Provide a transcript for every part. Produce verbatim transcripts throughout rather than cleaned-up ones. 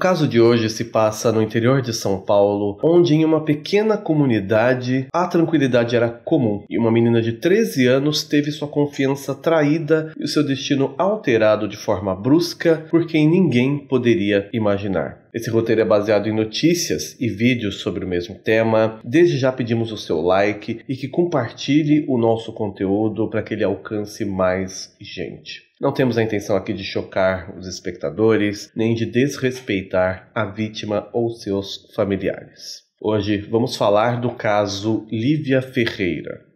caso de hoje se passa no interior de São Paulo, onde em uma pequena comunidade a tranquilidade era comum e uma menina de treze anos teve sua confiança traída e o seu destino alterado de forma brusca por quem ninguém poderia imaginar. Esse roteiro é baseado em notícias e vídeos sobre o mesmo tema. Desde já pedimos o seu like e que compartilhe o nosso conteúdo para que ele alcance mais gente. Não temos a intenção aqui de chocar os espectadores, nem de desrespeitar a vítima ou seus familiares. Hoje vamos falar do caso Lívia Ferreira.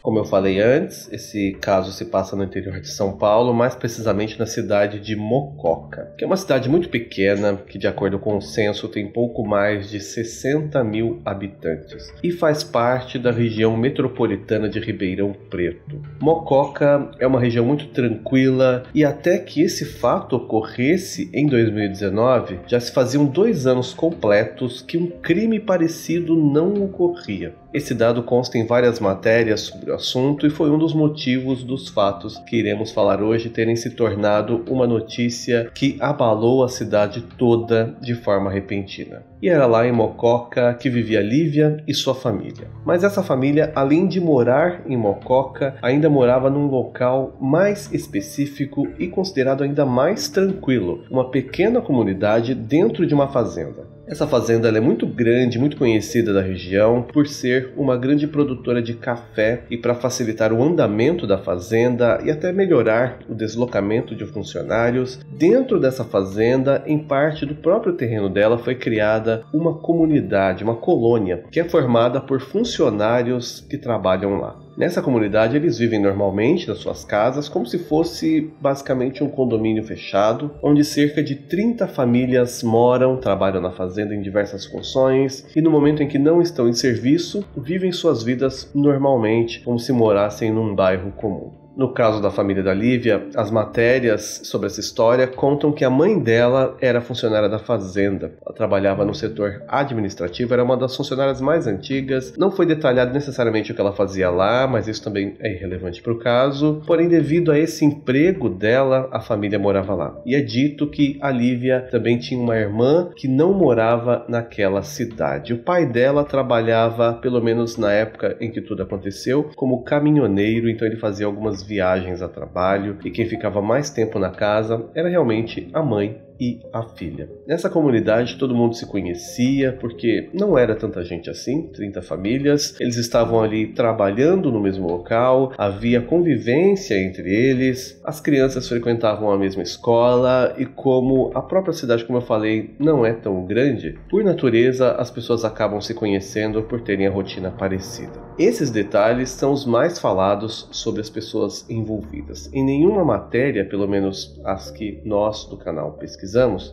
Como eu falei antes, esse caso se passa no interior de São Paulo, mais precisamente na cidade de Mococa, que é uma cidade muito pequena, que de acordo com o censo tem pouco mais de sessenta mil habitantes e faz parte da região metropolitana de Ribeirão Preto. Mococa é uma região muito tranquila e até que esse fato ocorresse em dois mil e dezenove, já se faziam dois anos completos que um crime parecido não ocorria. Esse dado consta em várias matérias sobre o assunto e foi um dos motivos dos fatos que iremos falar hoje terem se tornado uma notícia que abalou a cidade toda de forma repentina. E era lá em Mococa que vivia Lívia e sua família. Mas essa família, além de morar em Mococa, ainda morava num local mais específico e considerado ainda mais tranquilo, uma pequena comunidade dentro de uma fazenda. Essa fazenda ela é muito grande, muito conhecida da região, por ser uma grande produtora de café e para facilitar o andamento da fazenda e até melhorar o deslocamento de funcionários. Dentro dessa fazenda, em parte do próprio terreno dela, foi criada uma comunidade, uma colônia, que é formada por funcionários que trabalham lá. Nessa comunidade eles vivem normalmente nas suas casas, como se fosse basicamente um condomínio fechado, onde cerca de trinta famílias moram, trabalham na fazenda em diversas funções e no momento em que não estão em serviço, vivem suas vidas normalmente, como se morassem num bairro comum. No caso da família da Lívia, as matérias sobre essa história contam que a mãe dela era funcionária da fazenda. Ela trabalhava no setor administrativo, era uma das funcionárias mais antigas. Não foi detalhado necessariamente o que ela fazia lá, mas isso também é irrelevante para o caso. Porém, devido a esse emprego dela, a família morava lá. E é dito que a Lívia também tinha uma irmã que não morava naquela cidade. O pai dela trabalhava, pelo menos na época em que tudo aconteceu, como caminhoneiro, então ele fazia algumas viagens a trabalho e quem ficava mais tempo na casa era realmente a mãe e a filha. Nessa comunidade todo mundo se conhecia porque não era tanta gente assim, trinta famílias, eles estavam ali trabalhando no mesmo local, havia convivência entre eles, as crianças frequentavam a mesma escola e como a própria cidade, como eu falei, não é tão grande, por natureza as pessoas acabam se conhecendo por terem a rotina parecida. Esses detalhes são os mais falados sobre as pessoas envolvidas. Em nenhuma matéria, pelo menos as que nós do canal pesquisamos,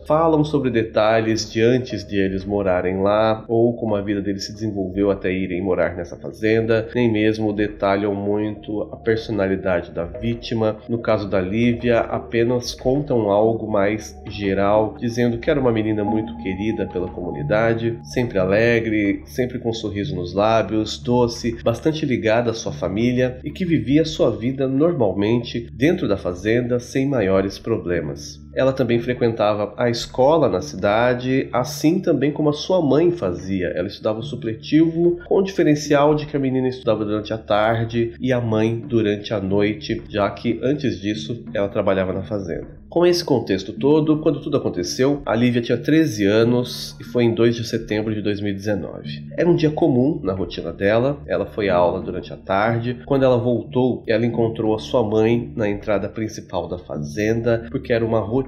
falam sobre detalhes de antes de eles morarem lá ou como a vida deles se desenvolveu até irem morar nessa fazenda, nem mesmo detalham muito a personalidade da vítima. No caso da Lívia, apenas contam algo mais geral, dizendo que era uma menina muito querida pela comunidade, sempre alegre, sempre com um sorriso nos lábios, doce, bastante ligada à sua família e que vivia sua vida normalmente dentro da fazenda sem maiores problemas. Ela também frequentava a escola na cidade, assim também como a sua mãe fazia. Ela estudava o supletivo, com o diferencial de que a menina estudava durante a tarde e a mãe durante a noite, já que antes disso ela trabalhava na fazenda. Com esse contexto todo, quando tudo aconteceu, a Lívia tinha treze anos e foi em dois de setembro de dois mil e dezenove. Era um dia comum na rotina dela, ela foi à aula durante a tarde. Quando ela voltou, ela encontrou a sua mãe na entrada principal da fazenda, porque era uma rotina,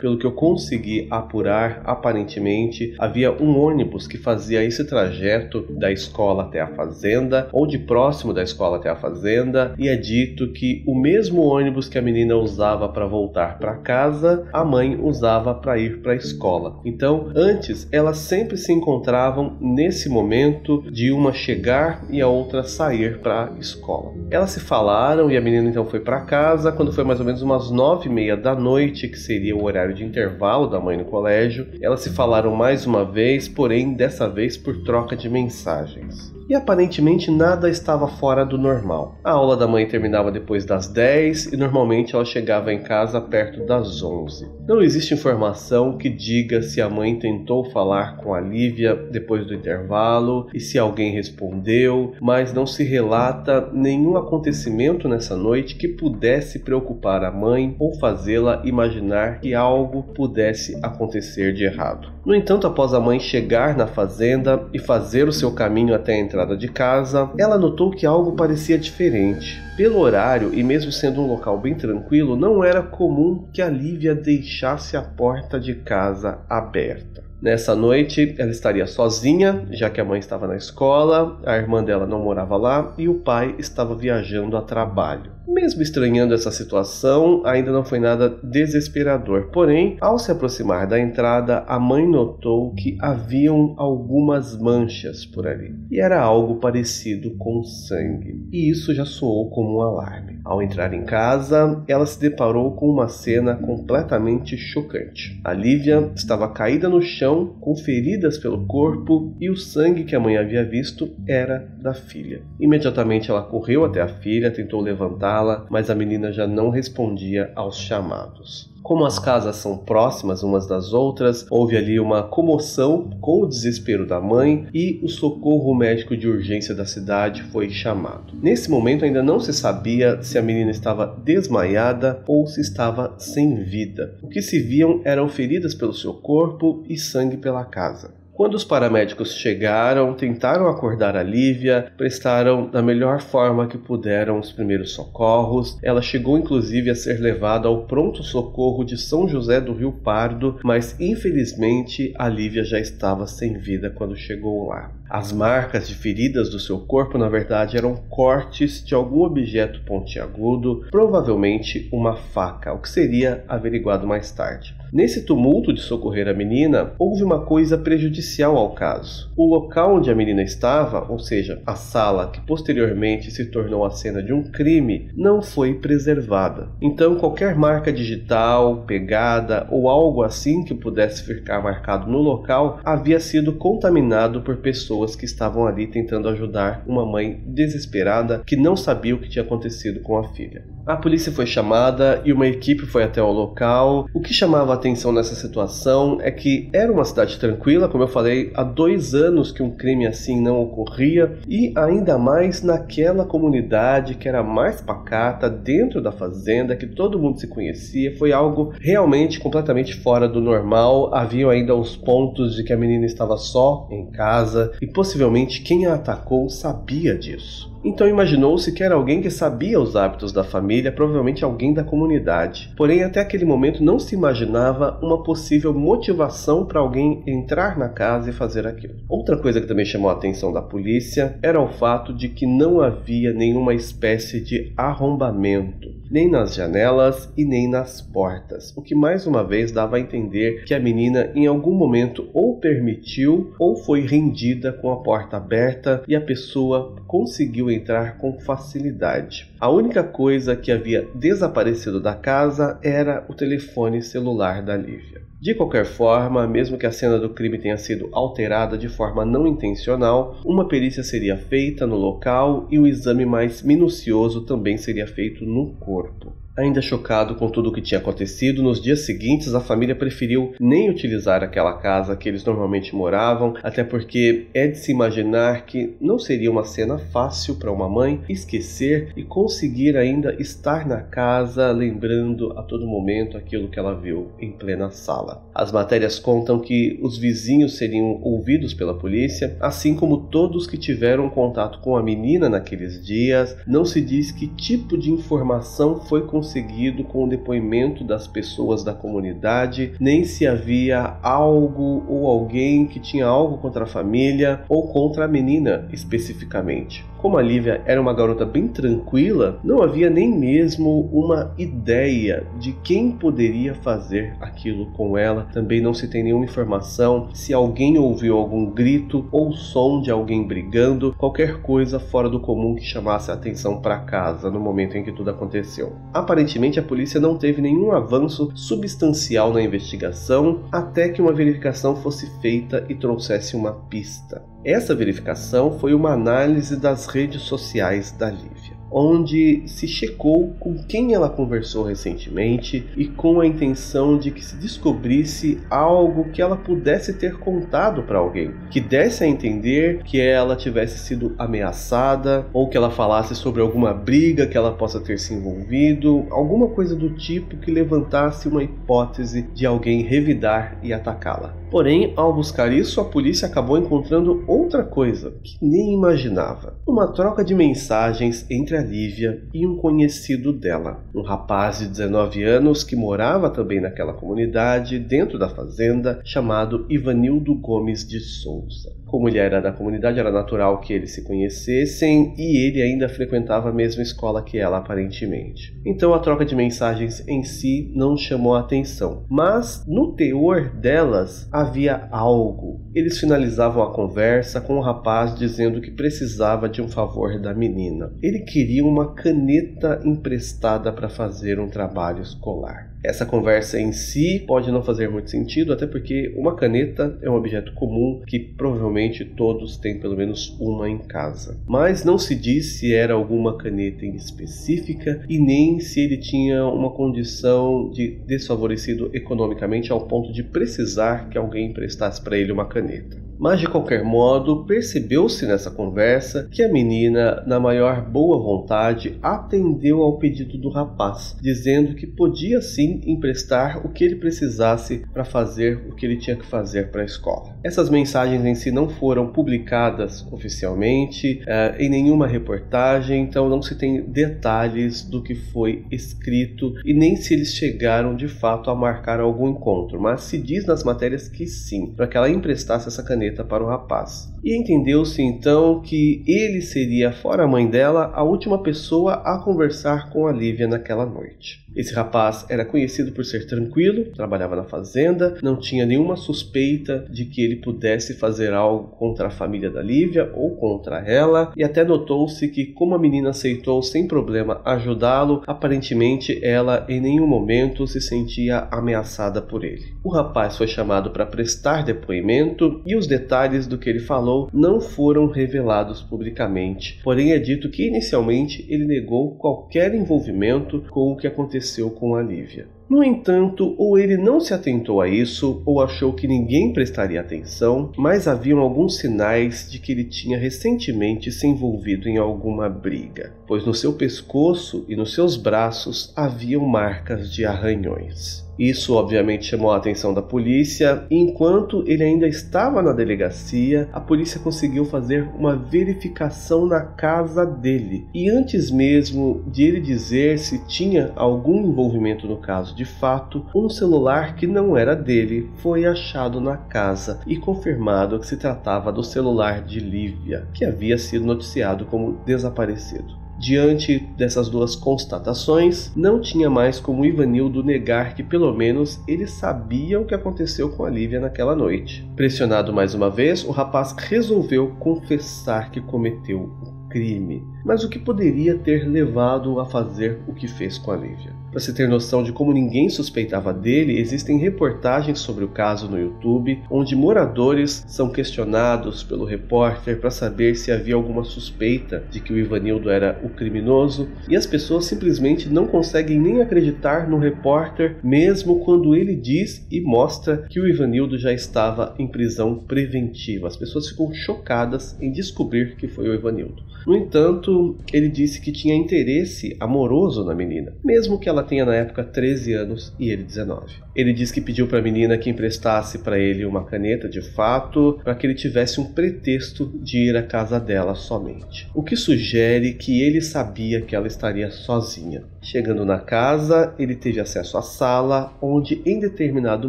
pelo que eu consegui apurar, aparentemente, havia um ônibus que fazia esse trajeto da escola até a fazenda, ou de próximo da escola até a fazenda, e é dito que o mesmo ônibus que a menina usava para voltar para para casa, a mãe usava para ir para a escola. Então, antes, elas sempre se encontravam nesse momento de uma chegar e a outra sair para a escola. Elas se falaram e a menina então foi para casa. Quando foi mais ou menos umas nove e meia da noite, que seria o horário de intervalo da mãe no colégio, elas se falaram mais uma vez, porém dessa vez por troca de mensagens. E aparentemente nada estava fora do normal. A aula da mãe terminava depois das dez e normalmente ela chegava em casa perto das onze. Não existe informação que diga se a mãe tentou falar com a Lívia depois do intervalo e se alguém respondeu, mas não se relata nenhum acontecimento nessa noite que pudesse preocupar a mãe ou fazê-la imaginar que algo pudesse acontecer de errado. No entanto, após a mãe chegar na fazenda e fazer o seu caminho até a entrada de casa, ela notou que algo parecia diferente. Pelo horário, e mesmo sendo um local bem tranquilo, não era comum que a Lívia deixasse a porta de casa aberta. Nessa noite, ela estaria sozinha, já que a mãe estava na escola, a irmã dela não morava lá e o pai estava viajando a trabalho. Mesmo estranhando essa situação, ainda não foi nada desesperador. Porém, ao se aproximar da entrada, a mãe notou que haviam algumas manchas por ali. E era algo parecido com sangue. E isso já soou como um alarme. Ao entrar em casa, ela se deparou com uma cena completamente chocante. A Lívia estava caída no chão, com feridas pelo corpo, e o sangue que a mãe havia visto era da filha. Imediatamente ela correu até a filha, tentou levantá-la, mas a menina já não respondia aos chamados. Como as casas são próximas umas das outras, houve ali uma comoção com o desespero da mãe e o socorro médico de urgência da cidade foi chamado. Nesse momento ainda não se sabia se a menina estava desmaiada ou se estava sem vida. O que se viam eram feridas pelo seu corpo e sangue pela casa. Quando os paramédicos chegaram, tentaram acordar a Lívia, prestaram da melhor forma que puderam os primeiros socorros. Ela chegou inclusive a ser levada ao pronto-socorro de São José do Rio Pardo, mas infelizmente a Lívia já estava sem vida quando chegou lá. As marcas de feridas do seu corpo, na verdade, eram cortes de algum objeto pontiagudo, provavelmente uma faca, o que seria averiguado mais tarde. Nesse tumulto de socorrer a menina, houve uma coisa prejudicial ao caso. O local onde a menina estava, ou seja, a sala que posteriormente se tornou a cena de um crime, não foi preservada. Então, qualquer marca digital, pegada ou algo assim que pudesse ficar marcado no local, havia sido contaminado por pessoas que estavam ali tentando ajudar uma mãe desesperada que não sabia o que tinha acontecido com a filha. A polícia foi chamada e uma equipe foi até o local. O que chamava a atenção nessa situação é que era uma cidade tranquila, como eu falei, há dois anos que um crime assim não ocorria, e ainda mais naquela comunidade que era mais pacata, dentro da fazenda, que todo mundo se conhecia. Foi algo realmente completamente fora do normal. Havia ainda os pontos de que a menina estava só em casa e possivelmente quem a atacou sabia disso. Então imaginou-se que era alguém que sabia os hábitos da família, provavelmente alguém da comunidade. Porém, até aquele momento não se imaginava uma possível motivação para alguém entrar na casa e fazer aquilo. Outra coisa que também chamou a atenção da polícia era o fato de que não havia nenhuma espécie de arrombamento, nem nas janelas e nem nas portas, o que mais uma vez dava a entender que a menina em algum momento ou permitiu ou foi rendida com a porta aberta e a pessoa conseguiu entrar com facilidade. A única coisa que havia desaparecido da casa era o telefone celular da Lívia. De qualquer forma, mesmo que a cena do crime tenha sido alterada de forma não intencional, uma perícia seria feita no local e um exame mais minucioso também seria feito no corpo. Ainda chocado com tudo o que tinha acontecido, nos dias seguintes a família preferiu nem utilizar aquela casa que eles normalmente moravam, até porque é de se imaginar que não seria uma cena fácil para uma mãe esquecer e conseguir ainda estar na casa lembrando a todo momento aquilo que ela viu em plena sala. As matérias contam que os vizinhos seriam ouvidos pela polícia, assim como todos que tiveram contato com a menina naqueles dias. Não se diz que tipo de informação foi conseguida conseguido com o depoimento das pessoas da comunidade, nem se havia algo ou alguém que tinha algo contra a família ou contra a menina especificamente. Como a Lívia era uma garota bem tranquila, não havia nem mesmo uma ideia de quem poderia fazer aquilo com ela. Também não se tem nenhuma informação se alguém ouviu algum grito ou som de alguém brigando, qualquer coisa fora do comum que chamasse a atenção para casa no momento em que tudo aconteceu. Aparentemente, a polícia não teve nenhum avanço substancial na investigação até que uma verificação fosse feita e trouxesse uma pista. Essa verificação foi uma análise das redes sociais da Lívia, onde se checou com quem ela conversou recentemente e com a intenção de que se descobrisse algo que ela pudesse ter contado para alguém, que desse a entender que ela tivesse sido ameaçada ou que ela falasse sobre alguma briga que ela possa ter se envolvido, alguma coisa do tipo que levantasse uma hipótese de alguém revidar e atacá-la. Porém, ao buscar isso, a polícia acabou encontrando outra coisa que nem imaginava. Uma troca de mensagens entre a Lívia e um conhecido dela, um rapaz de dezenove anos que morava também naquela comunidade, dentro da fazenda, chamado Ivanildo Gomes de Souza. Como ele era da comunidade, era natural que eles se conhecessem e ele ainda frequentava a mesma escola que ela, aparentemente. Então a troca de mensagens em si não chamou a atenção, mas no teor delas havia algo. Eles finalizavam a conversa com o rapaz dizendo que precisava de um favor da menina. Ele queria uma caneta emprestada para fazer um trabalho escolar. Essa conversa em si pode não fazer muito sentido, até porque uma caneta é um objeto comum que provavelmente todos têm pelo menos uma em casa. Mas não se diz se era alguma caneta em específica e nem se ele tinha uma condição de desfavorecido economicamente ao ponto de precisar que alguém emprestasse para ele uma caneta. Mas de qualquer modo, percebeu-se nessa conversa que a menina, na maior boa vontade, atendeu ao pedido do rapaz, dizendo que podia sim emprestar o que ele precisasse para fazer o que ele tinha que fazer para a escola. Essas mensagens em si não foram publicadas oficialmente, eh, em nenhuma reportagem, então não se tem detalhes do que foi escrito e nem se eles chegaram de fato a marcar algum encontro, mas se diz nas matérias que sim, para que ela emprestasse essa caneta para o rapaz. E entendeu-se então que ele seria, fora a mãe dela, a última pessoa a conversar com a Lívia naquela noite. Esse rapaz era conhecido por ser tranquilo, trabalhava na fazenda, não tinha nenhuma suspeita de que ele pudesse fazer algo contra a família da Lívia ou contra ela, e até notou-se que, como a menina aceitou sem problema ajudá-lo, aparentemente ela em nenhum momento se sentia ameaçada por ele. O rapaz foi chamado para prestar depoimento e os detalhes do que ele falou não foram revelados publicamente, porém é dito que inicialmente ele negou qualquer envolvimento com o que aconteceu com a Lívia. No entanto, ou ele não se atentou a isso, ou achou que ninguém prestaria atenção, mas haviam alguns sinais de que ele tinha recentemente se envolvido em alguma briga, pois no seu pescoço e nos seus braços haviam marcas de arranhões. Isso obviamente chamou a atenção da polícia e enquanto ele ainda estava na delegacia, a polícia conseguiu fazer uma verificação na casa dele. E antes mesmo de ele dizer se tinha algum envolvimento no caso de fato, um celular que não era dele foi achado na casa e confirmado que se tratava do celular de Lívia, que havia sido noticiado como desaparecido. Diante dessas duas constatações, não tinha mais como Ivanildo negar que pelo menos ele sabia o que aconteceu com a Lívia naquela noite. Pressionado mais uma vez, o rapaz resolveu confessar que cometeu o crime, mas o que poderia ter levado a fazer o que fez com a Lívia. Para se ter noção de como ninguém suspeitava dele, existem reportagens sobre o caso no YouTube, onde moradores são questionados pelo repórter para saber se havia alguma suspeita de que o Ivanildo era o criminoso, e as pessoas simplesmente não conseguem nem acreditar no repórter, mesmo quando ele diz e mostra que o Ivanildo já estava em prisão preventiva. As pessoas ficam chocadas em descobrir que foi o Ivanildo. No entanto, ele disse que tinha interesse amoroso na menina, mesmo que ela tinha na época treze anos e ele dezenove. Ele diz que pediu para a menina que emprestasse para ele uma caneta de fato, para que ele tivesse um pretexto de ir à casa dela somente, o que sugere que ele sabia que ela estaria sozinha. Chegando na casa, ele teve acesso à sala, onde em determinado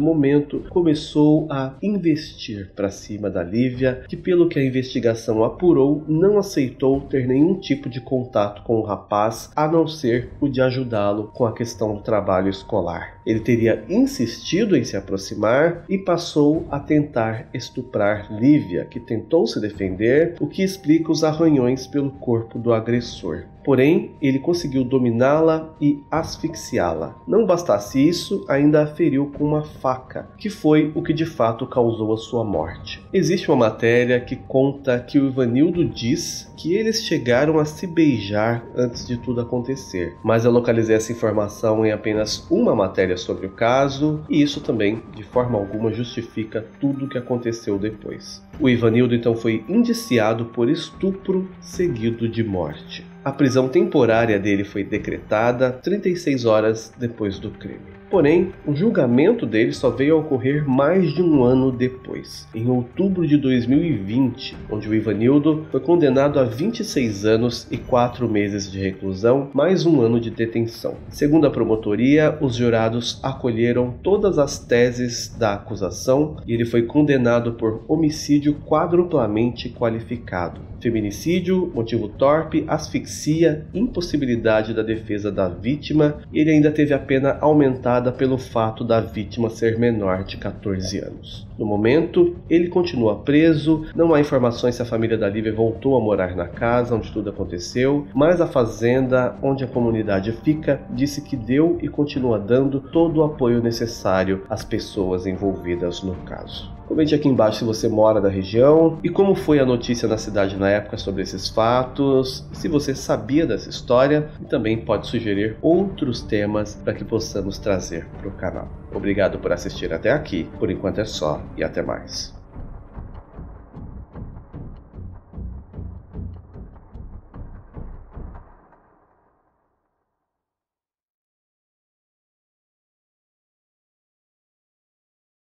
momento começou a investir para cima da Lívia, que pelo que a investigação apurou, não aceitou ter nenhum tipo de contato com o rapaz, a não ser o de ajudá-lo com a questão do trabalho escolar. Ele teria insistido em se aproximar e passou a tentar estuprar Lívia, que tentou se defender, o que explica os arranhões pelo corpo do agressor. Porém, ele conseguiu dominá-la e asfixiá-la. Não bastasse isso, ainda a feriu com uma faca, que foi o que de fato causou a sua morte. Existe uma matéria que conta que o Ivanildo diz que eles chegaram a se beijar antes de tudo acontecer, mas eu localizei essa informação em apenas uma matéria sobre o caso, e isso também, de forma alguma, justifica tudo o que aconteceu depois. O Ivanildo então foi indiciado por estupro seguido de morte. A prisão temporária dele foi decretada trinta e seis horas depois do crime. Porém, o julgamento dele só veio a ocorrer mais de um ano depois, em outubro de dois mil e vinte, onde o Ivanildo foi condenado a vinte e seis anos e quatro meses de reclusão, mais um ano de detenção. Segundo a promotoria, os jurados acolheram todas as teses da acusação e ele foi condenado por homicídio quadruplamente qualificado: feminicídio, motivo torpe, asfixia, impossibilidade da defesa da vítima, e ele ainda teve a pena aumentada pelo fato da vítima ser menor de quatorze anos. No momento, ele continua preso, não há informações se a família da Lívia voltou a morar na casa onde tudo aconteceu, mas a fazenda onde a comunidade fica disse que deu e continua dando todo o apoio necessário às pessoas envolvidas no caso. Comente aqui embaixo se você mora na região e como foi a notícia na cidade na época sobre esses fatos, se você sabia dessa história, e também pode sugerir outros temas para que possamos trazer para o canal. Obrigado por assistir até aqui, por enquanto é só e até mais.